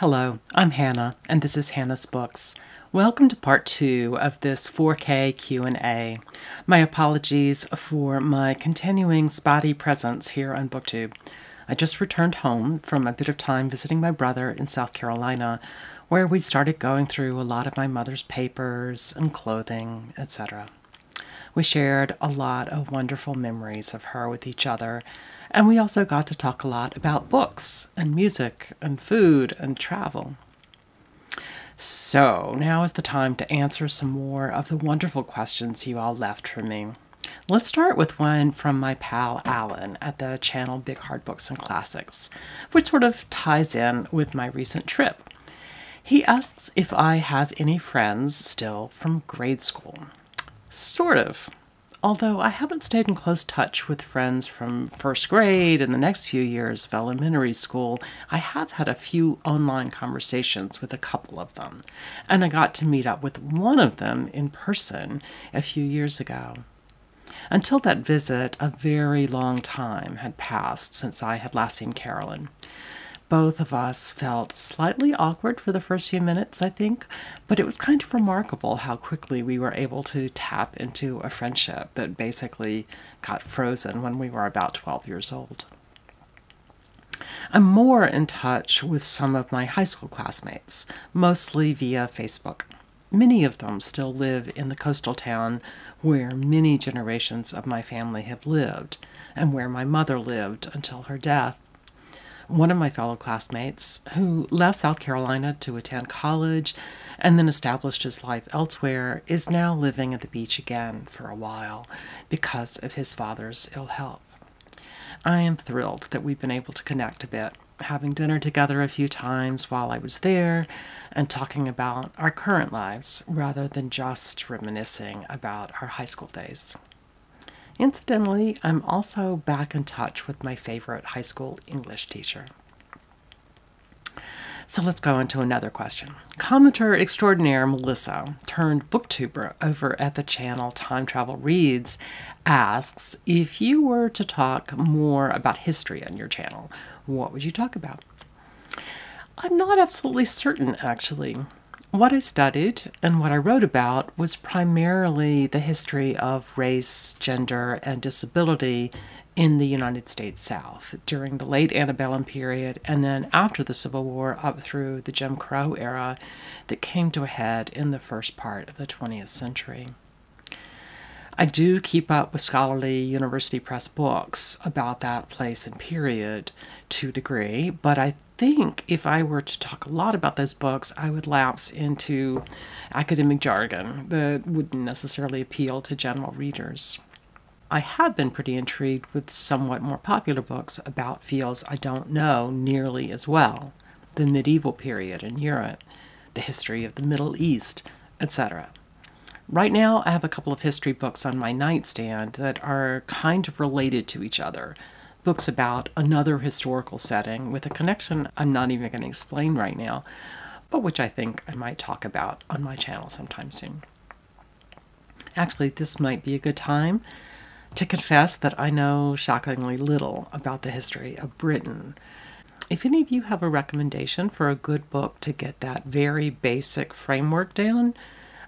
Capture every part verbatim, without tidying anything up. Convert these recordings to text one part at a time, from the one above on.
Hello, I'm Hannah, and this is Hannah's Books. Welcome to part two of this four K Q and A. My apologies for my continuing spotty presence here on BookTube. I just returned home from a bit of time visiting my brother in South Carolina, where we started going through a lot of my mother's papers and clothing, et cetera. We shared a lot of wonderful memories of her with each other, and we also got to talk a lot about books and music and food and travel. So now is the time to answer some more of the wonderful questions you all left for me. Let's start with one from my pal Allen at the channel Big Hardbooks and Classics, which sort of ties in with my recent trip. He asks if I have any friends still from grade school. Sort of. Although I haven't stayed in close touch with friends from first grade and the next few years of elementary school, I have had a few online conversations with a couple of them, and I got to meet up with one of them in person a few years ago. Until that visit, a very long time had passed since I had last seen Carolyn. Both of us felt slightly awkward for the first few minutes, I think, but it was kind of remarkable how quickly we were able to tap into a friendship that basically got frozen when we were about twelve years old. I'm more in touch with some of my high school classmates, mostly via Facebook. Many of them still live in the coastal town where many generations of my family have lived, and where my mother lived until her death. One of my fellow classmates, who left South Carolina to attend college and then established his life elsewhere, is now living at the beach again for a while because of his father's ill health. I am thrilled that we've been able to connect a bit, having dinner together a few times while I was there and talking about our current lives rather than just reminiscing about our high school days. Incidentally, I'm also back in touch with my favorite high school English teacher. So let's go into another question. Commenter extraordinaire Melissa, turned booktuber over at the channel Time Travel Reads, asks, if you were to talk more about history on your channel, what would you talk about? I'm not absolutely certain, actually. What I studied and what I wrote about was primarily the history of race, gender, and disability in the United States South during the late antebellum period and then after the Civil War up through the Jim Crow era that came to a head in the first part of the twentieth century. I do keep up with scholarly university press books about that place and period to a degree, but I I think if I were to talk a lot about those books, I would lapse into academic jargon that wouldn't necessarily appeal to general readers. I have been pretty intrigued with somewhat more popular books about fields I don't know nearly as well, the medieval period in Europe, the history of the Middle East, et cetera. Right now, I have a couple of history books on my nightstand that are kind of related to each other. Books about another historical setting with a connection I'm not even going to explain right now, but which I think I might talk about on my channel sometime soon. Actually, this might be a good time to confess that I know shockingly little about the history of Britain. If any of you have a recommendation for a good book to get that very basic framework down,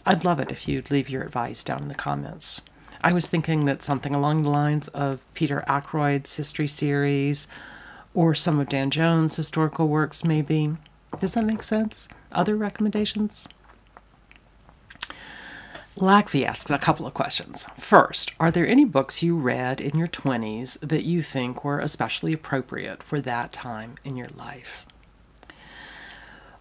I'd love it if you'd leave your advice down in the comments. I was thinking that something along the lines of Peter Ackroyd's history series or some of Dan Jones' historical works, maybe. Does that make sense? Other recommendations? Lackvy asks a couple of questions. First, are there any books you read in your twenties that you think were especially appropriate for that time in your life?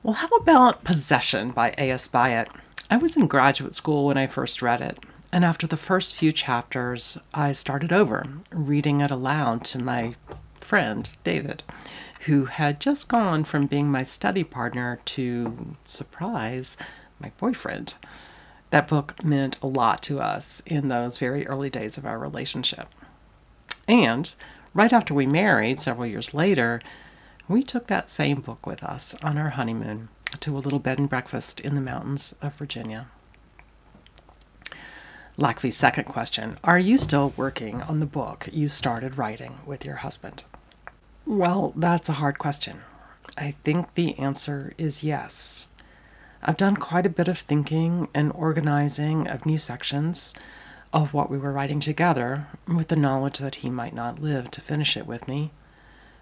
Well, how about Possession by A S Byatt? I was in graduate school when I first read it. And after the first few chapters, I started over, reading it aloud to my friend, David, who had just gone from being my study partner to, surprise, my boyfriend. That book meant a lot to us in those very early days of our relationship. And right after we married, several years later, we took that same book with us on our honeymoon to a little bed and breakfast in the mountains of Virginia. Lackvy's second question, are you still working on the book you started writing with your husband? Well, that's a hard question. I think the answer is yes. I've done quite a bit of thinking and organizing of new sections of what we were writing together, with the knowledge that he might not live to finish it with me.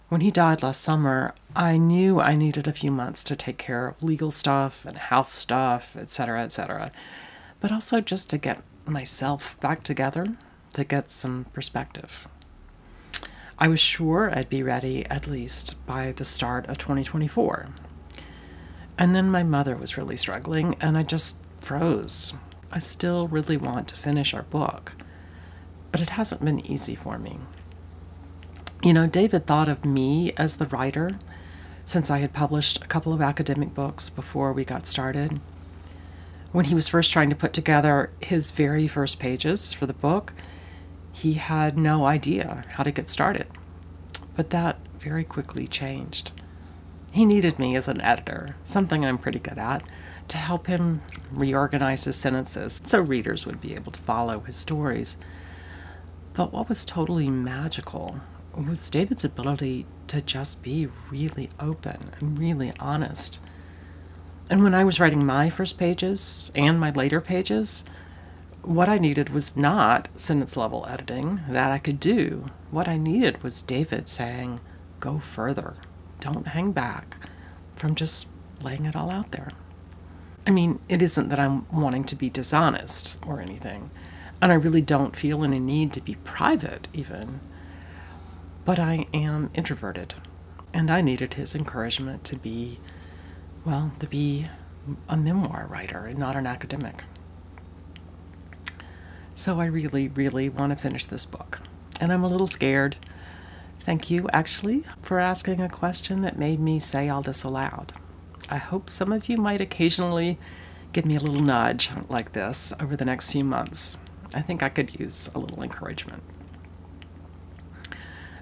When he died last summer, I knew I needed a few months to take care of legal stuff and house stuff, et cetera, et cetera, but also just to get myself back together, to get some perspective. I was sure I'd be ready at least by the start of twenty twenty-four. And then my mother was really struggling, and I just froze. I still really want to finish our book, but it hasn't been easy for me. You know, David thought of me as the writer since I had published a couple of academic books before we got started. When he was first trying to put together his very first pages for the book, he had no idea how to get started, but that very quickly changed. He needed me as an editor, something I'm pretty good at, to help him reorganize his sentences so readers would be able to follow his stories. But what was totally magical was David's ability to just be really open and really honest. And when I was writing my first pages and my later pages, what I needed was not sentence level editing that I could do. What I needed was David saying, go further. Don't hang back from just laying it all out there. I mean, it isn't that I'm wanting to be dishonest or anything, and I really don't feel any need to be private even, but I am introverted, and I needed his encouragement to be, well, to be a memoir writer and not an academic. So I really, really want to finish this book, and I'm a little scared. Thank you, actually, for asking a question that made me say all this aloud. I hope some of you might occasionally give me a little nudge like this over the next few months. I think I could use a little encouragement.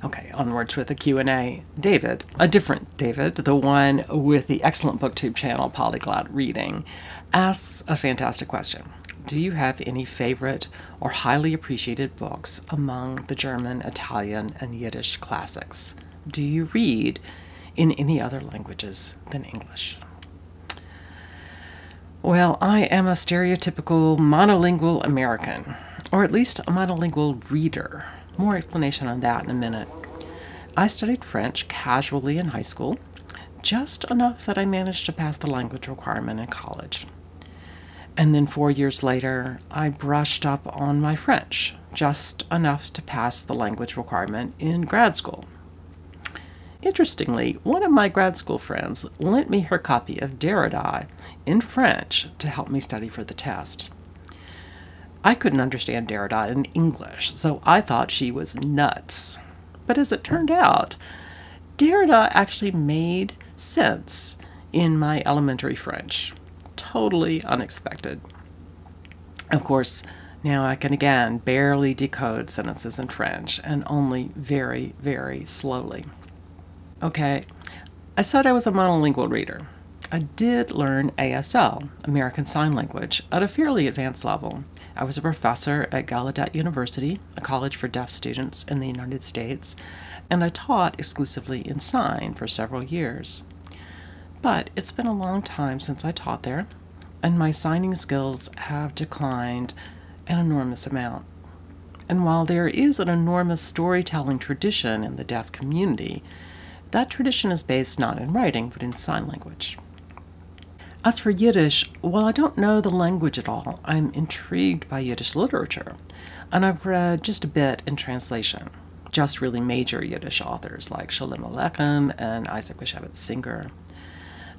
Okay, onwards with the Q and A. David, a different David, the one with the excellent BookTube channel Polyglot Reading, asks a fantastic question. Do you have any favorite or highly appreciated books among the German, Italian, and Yiddish classics? Do you read in any other languages than English? Well, I am a stereotypical monolingual American, or at least a monolingual reader. More explanation on that in a minute. I studied French casually in high school, just enough that I managed to pass the language requirement in college. And then four years later, I brushed up on my French, just enough to pass the language requirement in grad school. Interestingly, one of my grad school friends lent me her copy of Derrida in French to help me study for the test. I couldn't understand Derrida in English, so I thought she was nuts. But as it turned out, Derrida actually made sense in my elementary French. Totally unexpected. Of course, now I can again barely decode sentences in French, and only very, very slowly. Okay, I said I was a monolingual reader. I did learn A S L, American Sign Language, at a fairly advanced level. I was a professor at Gallaudet University, a college for deaf students in the United States, and I taught exclusively in sign for several years. But it's been a long time since I taught there, and my signing skills have declined an enormous amount. And while there is an enormous storytelling tradition in the deaf community, that tradition is based not in writing, but in sign language. As for Yiddish, while I don't know the language at all, I'm intrigued by Yiddish literature, and I've read just a bit in translation. Just really major Yiddish authors like Sholem Aleichem and Isaac Bashevis Singer.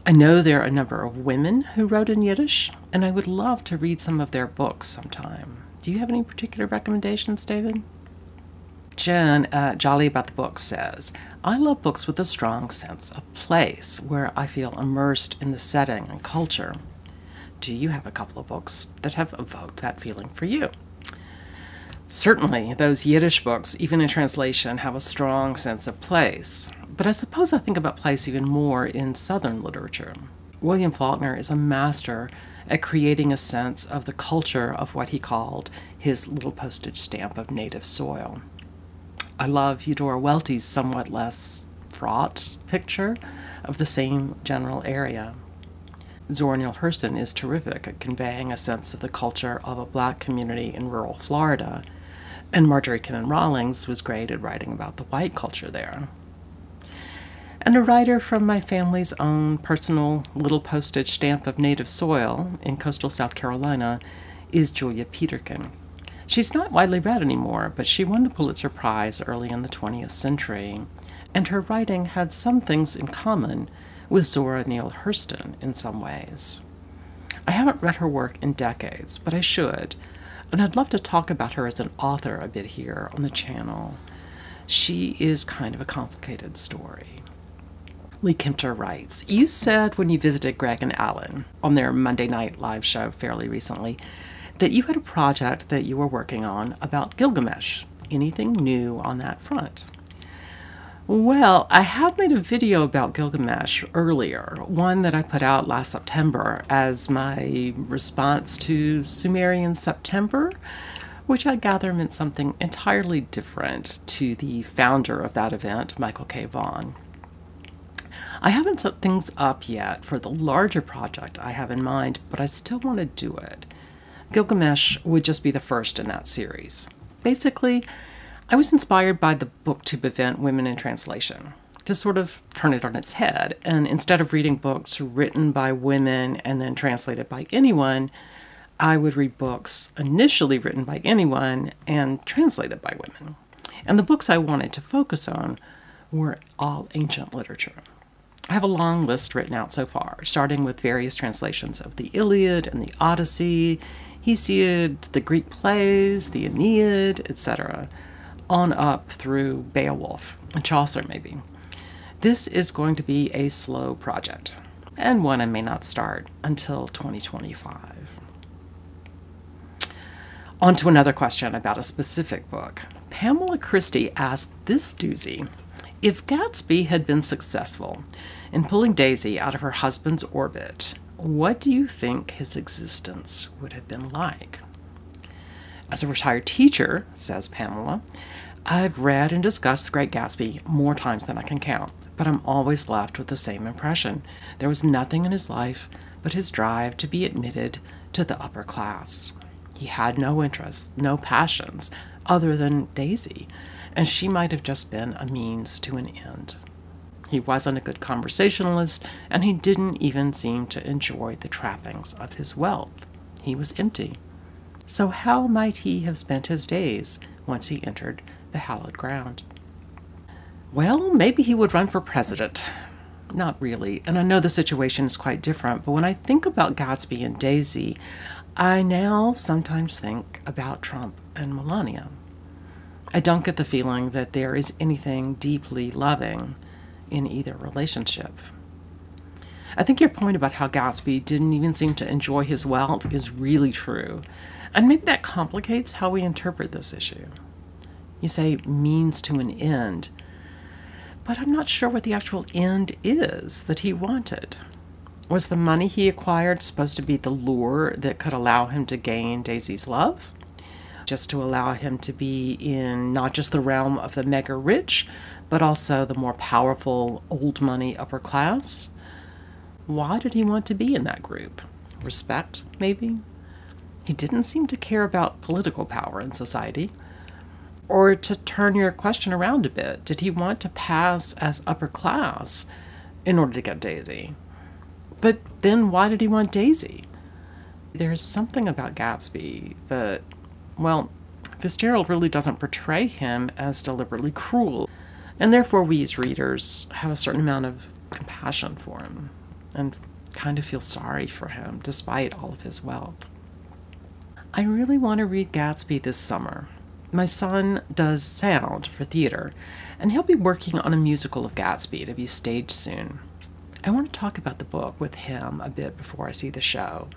I know there are a number of women who wrote in Yiddish, and I would love to read some of their books sometime. Do you have any particular recommendations, David? Jen at Jolly About the Book says, I love books with a strong sense of place, where I feel immersed in the setting and culture. Do you have a couple of books that have evoked that feeling for you? Certainly, those Yiddish books, even in translation, have a strong sense of place. But I suppose I think about place even more in Southern literature. William Faulkner is a master at creating a sense of the culture of what he called his little postage stamp of native soil. I love Eudora Welty's somewhat less fraught picture of the same general area. Zora Neale Hurston is terrific at conveying a sense of the culture of a Black community in rural Florida, and Marjorie Kinnan Rawlings was great at writing about the white culture there. And a writer from my family's own personal little postage stamp of native soil in coastal South Carolina is Julia Peterkin. She's not widely read anymore, but she won the Pulitzer Prize early in the twentieth century, and her writing had some things in common with Zora Neale Hurston in some ways. I haven't read her work in decades, but I should, and I'd love to talk about her as an author a bit here on the channel. She is kind of a complicated story. Lee Kempter writes, "You said when you visited Greg and Allen on their Monday night live show fairly recently that you had a project that you were working on about Gilgamesh. Anything new on that front?" Well, I had made a video about Gilgamesh earlier, one that I put out last September as my response to Sumerian September, which I gather meant something entirely different to the founder of that event, Michael K. Vaughan. I haven't set things up yet for the larger project I have in mind, but I still want to do it. Gilgamesh would just be the first in that series. Basically, I was inspired by the BookTube event Women in Translation to sort of turn it on its head, and instead of reading books written by women and then translated by anyone, I would read books initially written by anyone and translated by women. And the books I wanted to focus on were all ancient literature. I have a long list written out so far, starting with various translations of the Iliad and the Odyssey, Hesiod, the Greek plays, the Aeneid, et cetera, on up through Beowulf and Chaucer, maybe. This is going to be a slow project, and one I may not start until twenty twenty-five. On to another question about a specific book. Pamela Christie asked this doozy: if Gatsby had been successful in pulling Daisy out of her husband's orbit, what do you think his existence would have been like? As a retired teacher, says Pamela, I've read and discussed The Great Gatsby more times than I can count, but I'm always left with the same impression. There was nothing in his life but his drive to be admitted to the upper class. He had no interests, no passions, other than Daisy, and she might have just been a means to an end. He wasn't a good conversationalist, and he didn't even seem to enjoy the trappings of his wealth. He was empty. So how might he have spent his days once he entered the hallowed ground? Well, maybe he would run for president. Not really, and I know the situation is quite different, but when I think about Gatsby and Daisy, I now sometimes think about Trump and Melania. I don't get the feeling that there is anything deeply loving in either relationship. I think your point about how Gatsby didn't even seem to enjoy his wealth is really true, and maybe that complicates how we interpret this issue. You say means to an end, but I'm not sure what the actual end is that he wanted. Was the money he acquired supposed to be the lure that could allow him to gain Daisy's love? Just to allow him to be in not just the realm of the mega rich, but also the more powerful old money upper class? Why did he want to be in that group? Respect, maybe? He didn't seem to care about political power in society. Or to turn your question around a bit, did he want to pass as upper class in order to get Daisy? But then why did he want Daisy? There's something about Gatsby that, well, Fitzgerald really doesn't portray him as deliberately cruel, and therefore we as readers have a certain amount of compassion for him and kind of feel sorry for him despite all of his wealth. I really want to read Gatsby this summer. My son does sound for theater, and he'll be working on a musical of Gatsby to be staged soon. I want to talk about the book with him a bit before I see the show.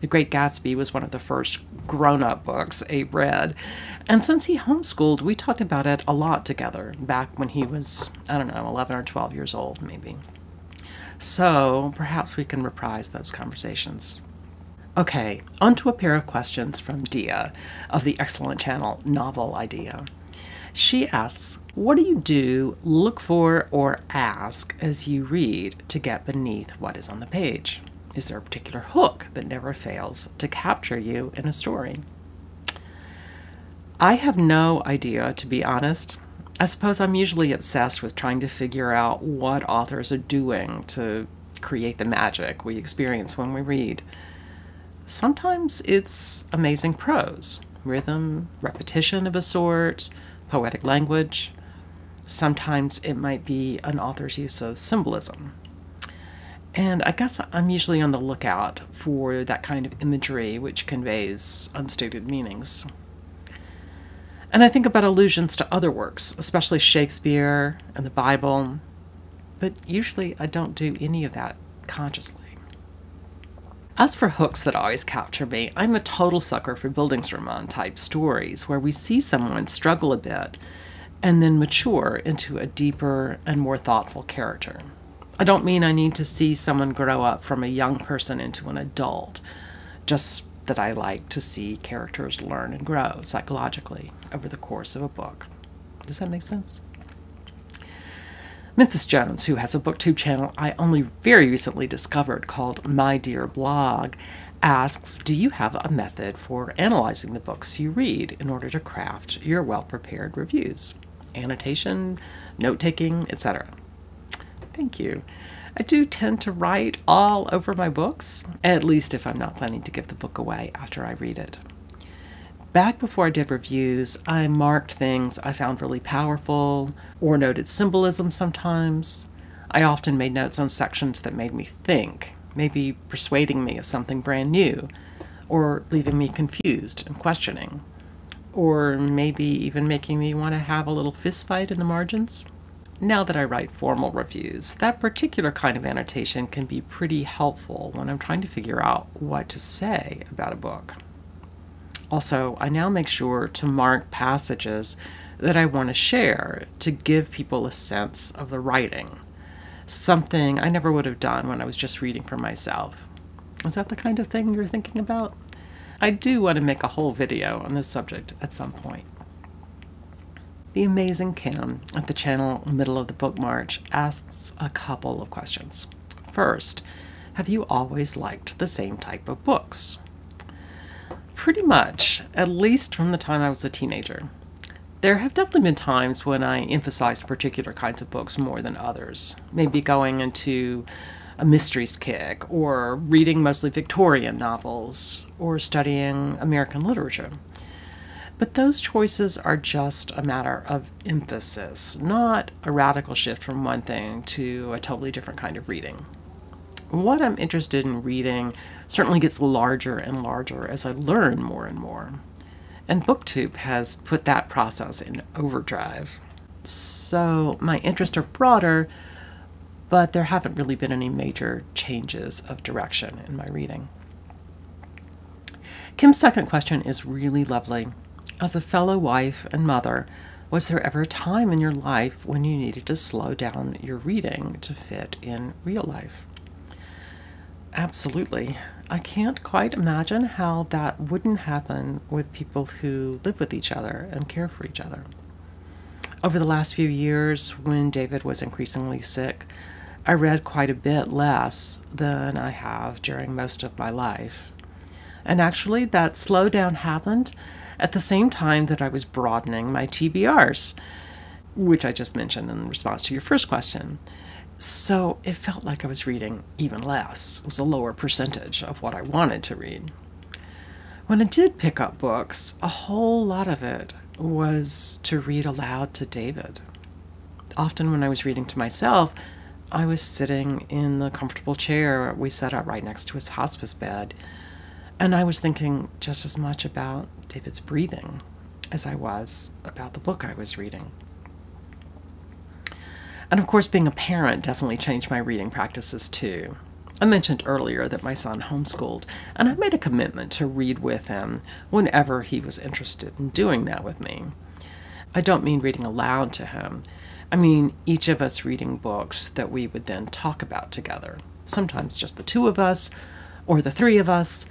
The Great Gatsby was one of the first grown-up books Abe read, and since he homeschooled, we talked about it a lot together back when he was, I don't know, eleven or twelve years old, maybe. So perhaps we can reprise those conversations. Okay, onto a pair of questions from Deea of the excellent channel Novel Idea. She asks, what do you do, look for, or ask as you read to get beneath what is on the page? Is there a particular hook that never fails to capture you in a story? I have no idea, to be honest. I suppose I'm usually obsessed with trying to figure out what authors are doing to create the magic we experience when we read. Sometimes it's amazing prose, rhythm, repetition of a sort, poetic language. Sometimes it might be an author's use of symbolism. And I guess I'm usually on the lookout for that kind of imagery which conveys unstated meanings. And I think about allusions to other works, especially Shakespeare and the Bible, but usually I don't do any of that consciously. As for hooks that always capture me, I'm a total sucker for Bildungsroman type stories where we see someone struggle a bit and then mature into a deeper and more thoughtful character. I don't mean I need to see someone grow up from a young person into an adult, just that I like to see characters learn and grow psychologically over the course of a book. Does that make sense? Memphis Jones, who has a BookTube channel I only very recently discovered called My Dear Blog, asks, do you have a method for analyzing the books you read in order to craft your well-prepared reviews? Annotation, note-taking, et cetera. Thank you. I do tend to write all over my books, at least if I'm not planning to give the book away after I read it. Back before I did reviews, I marked things I found really powerful, or noted symbolism sometimes. I often made notes on sections that made me think, maybe persuading me of something brand new, or leaving me confused and questioning, or maybe even making me want to have a little fistfight in the margins. Now that I write formal reviews, that particular kind of annotation can be pretty helpful when I'm trying to figure out what to say about a book. Also, I now make sure to mark passages that I want to share to give people a sense of the writing, something I never would have done when I was just reading for myself. Is that the kind of thing you're thinking about? I do want to make a whole video on this subject at some point. The amazing Kim at the channel Middle of the Book March asks a couple of questions. First, have you always liked the same type of books? Pretty much, at least from the time I was a teenager. There have definitely been times when I emphasized particular kinds of books more than others, maybe going into a mysteries kick, or reading mostly Victorian novels, or studying American literature. But those choices are just a matter of emphasis, not a radical shift from one thing to a totally different kind of reading. What I'm interested in reading certainly gets larger and larger as I learn more and more. And BookTube has put that process in overdrive. So my interests are broader, but there haven't really been any major changes of direction in my reading. Kim's second question is really lovely. As a fellow wife and mother, was there ever a time in your life when you needed to slow down your reading to fit in real life? Absolutely. I can't quite imagine how that wouldn't happen with people who live with each other and care for each other. Over the last few years, when David was increasingly sick, I read quite a bit less than I have during most of my life. And actually, that slowdown happened at the same time that I was broadening my T B Rs, which I just mentioned in response to your first question. So it felt like I was reading even less. It was a lower percentage of what I wanted to read. When I did pick up books, a whole lot of it was to read aloud to David. Often when I was reading to myself, I was sitting in the comfortable chair we set up right next to his hospice bed, and I was thinking just as much about David's breathing as I was about the book I was reading. And of course, being a parent definitely changed my reading practices too. I mentioned earlier that my son homeschooled, and I made a commitment to read with him whenever he was interested in doing that with me. I don't mean reading aloud to him. I mean each of us reading books that we would then talk about together. Sometimes just the two of us, or the three of us,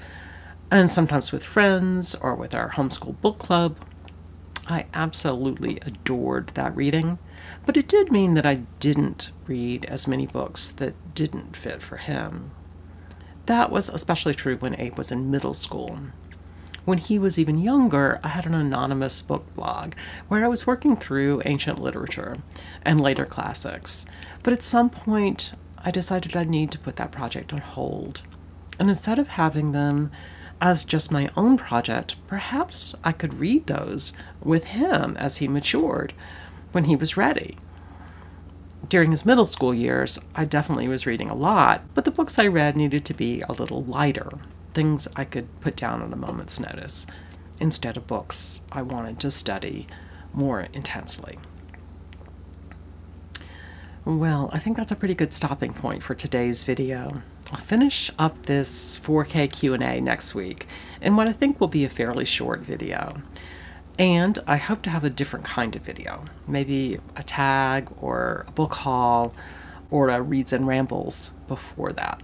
and sometimes with friends or with our homeschool book club. I absolutely adored that reading, but it did mean that I didn't read as many books that didn't fit for him. That was especially true when Abe was in middle school. When he was even younger, I had an anonymous book blog where I was working through ancient literature and later classics, but at some point I decided I need to put that project on hold. And instead of having them as just my own project, perhaps I could read those with him as he matured, when he was ready. During his middle school years, I definitely was reading a lot, but the books I read needed to be a little lighter, things I could put down on a moment's notice, instead of books I wanted to study more intensely. Well, I think that's a pretty good stopping point for today's video. I'll finish up this four K Q and A next week in what I think will be a fairly short video. And I hope to have a different kind of video, maybe a tag or a book haul or a Reads and Rambles before that.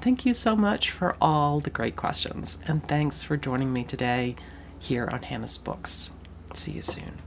Thank you so much for all the great questions, and thanks for joining me today here on Hannah's Books. See you soon.